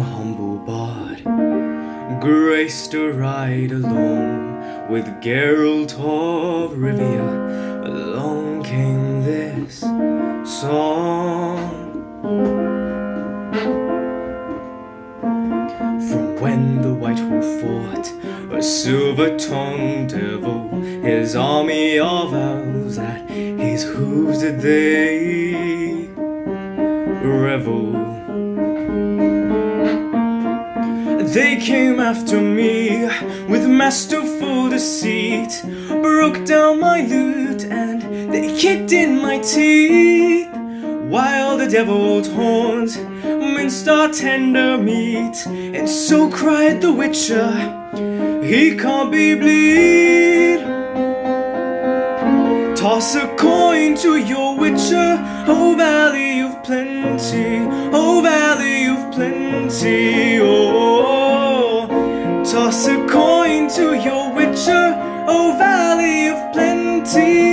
humble bard, graced a ride along with Geralt of Rivia. Along came this song. From when the White Wolf fought a silver-tongued devil, his army of elves at his hooves did they revel. They came after me with masterful deceit, broke down my lute and they kicked in my teeth, while the devil's horns minced our tender meat. And so cried the Witcher, he can't be bleed. Toss a coin to your Witcher, oh valley of plenty, oh valley of plenty, oh. Toss a coin to your Witcher, O valley of plenty.